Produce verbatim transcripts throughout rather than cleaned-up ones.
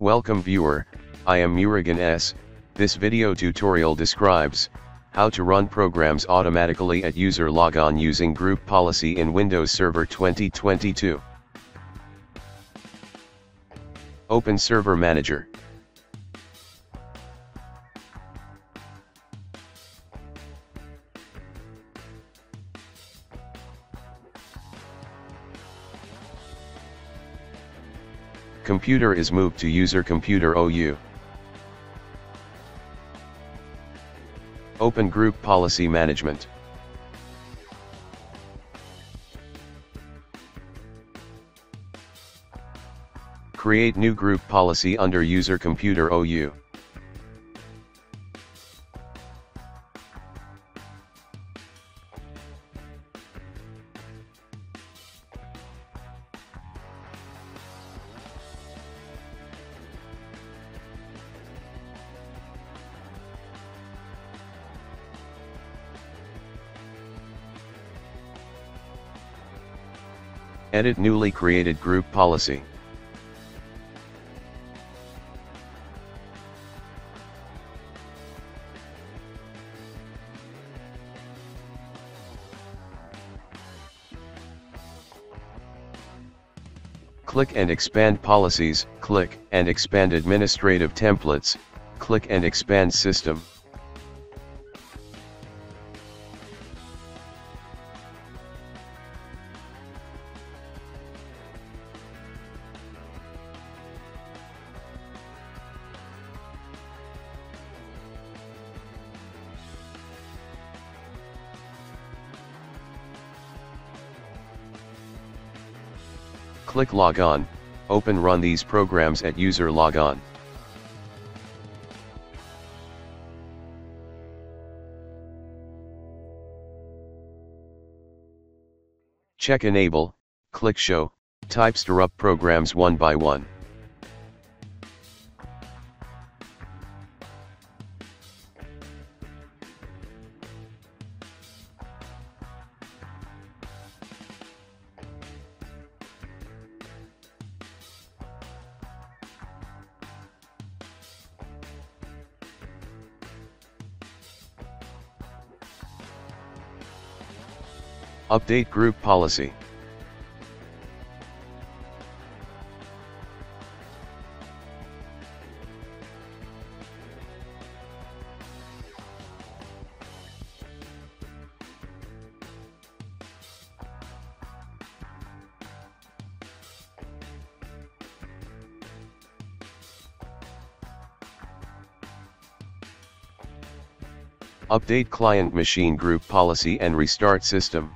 Welcome viewer, I am Murugan S. This video tutorial describes how to run programs automatically at user logon using group policy in Windows Server twenty twenty-two. Open Server Manager. Computer is moved to User Computer O U. Open Group Policy Management. Create new group policy under User Computer O U. Edit newly created group policy. Click and expand policies, click and expand administrative templates, click and expand system. Click Logon, open Run these programs at user logon. Check Enable, click Show, type stir up programs one by one. Update group policy. Update client machine group policy and restart system.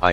I